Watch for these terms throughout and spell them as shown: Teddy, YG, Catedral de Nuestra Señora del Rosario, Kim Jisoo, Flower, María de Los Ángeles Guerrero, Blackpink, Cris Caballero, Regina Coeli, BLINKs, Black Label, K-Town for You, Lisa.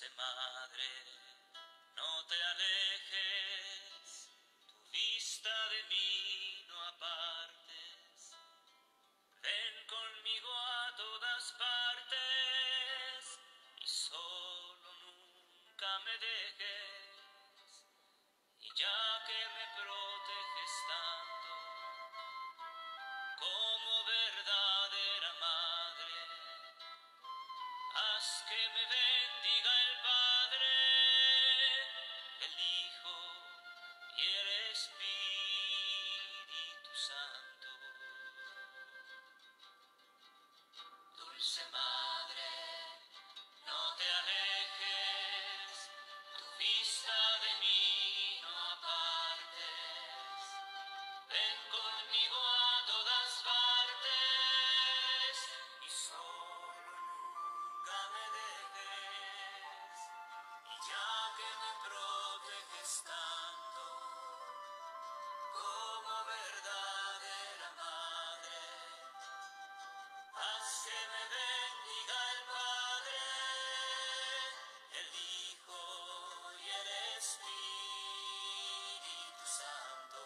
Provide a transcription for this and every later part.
dulce madre, no te alejes, tu vista de mí no apartes. Ven conmigo a todas partes y solo nunca me dejes. Y ya que me proteges tanto como verdadera madre, haz que me bendiga el Padre, el Hijo y el Espíritu Santo. Dulce Madre, no te alejes, tu vista de mí no apartes. Ven conmigo a todas partes y solo nunca me dejes. Y ya que me proteges tanto como verdadera madre, haz que me bendiga el Padre, el Hijo y el Espíritu Santo.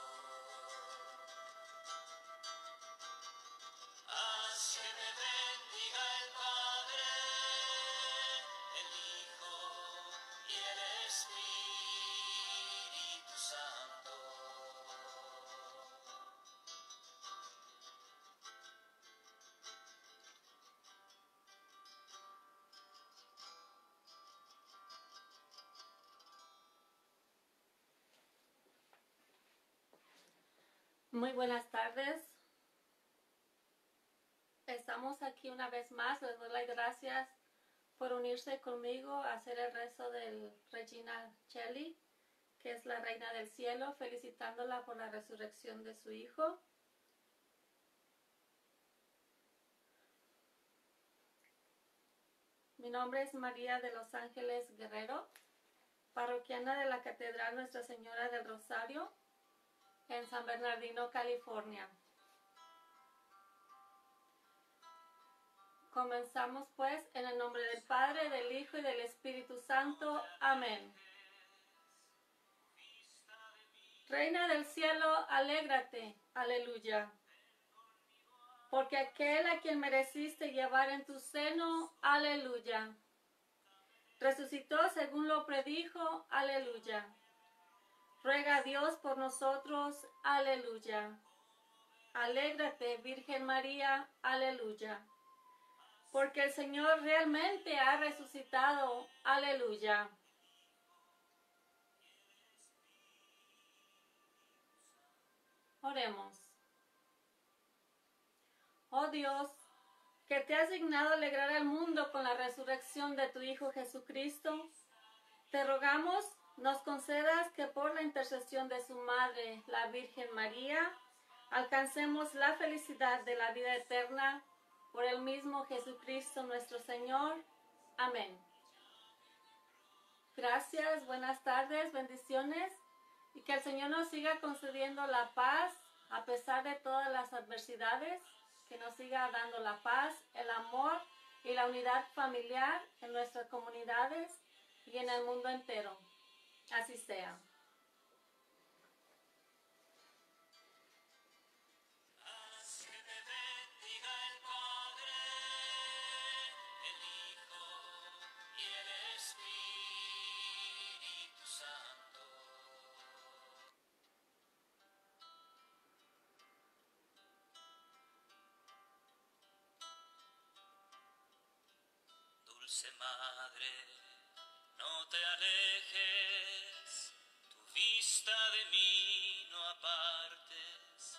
Haz que me bendiga el Padre, el Hijo y el Espíritu Santo. Muy buenas tardes. Estamos aquí una vez más. Les doy las gracias por unirse conmigo a hacer el rezo del Regina Coeli, que es la Reina del Cielo, felicitándola por la resurrección de su Hijo. Mi nombre es María de Los Ángeles Guerrero, parroquiana de la Catedral Nuestra Señora del Rosario, en San Bernardino, California. Comenzamos pues en el nombre del Padre, del Hijo y del Espíritu Santo. Amén. Reina del cielo, alégrate. Aleluya. Porque aquel a quien mereciste llevar en tu seno. Aleluya. Resucitó según lo predijo. Aleluya. Ruega a Dios por nosotros. Aleluya. Alégrate, Virgen María. Aleluya. Porque el Señor realmente ha resucitado. Aleluya. Oremos. Oh Dios, que te has dignado alegrar al mundo con la resurrección de tu Hijo Jesucristo, te rogamos nos concedas que por la intercesión de su Madre, la Virgen María, alcancemos la felicidad de la vida eterna por el mismo Jesucristo nuestro Señor. Amén. Gracias, buenas tardes, bendiciones, y que el Señor nos siga concediendo la paz a pesar de todas las adversidades, que nos siga dando la paz, el amor y la unidad familiar en nuestras comunidades y en el mundo entero. Así sea. Haz que me bendiga el Padre, el Hijo y el Espíritu Santo. Dulce Madre, no te alejes, vista de mí no apartes,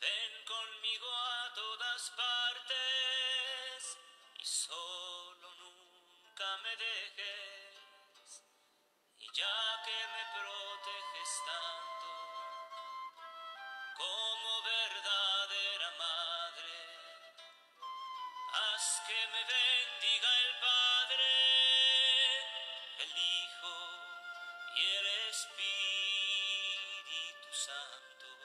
ven conmigo a todas partes y solo nunca me dejes. Y ya que me proteges tanto como verdadera madre, haz que me bendiga el Padre, el Hijo y el Espíritu Santo.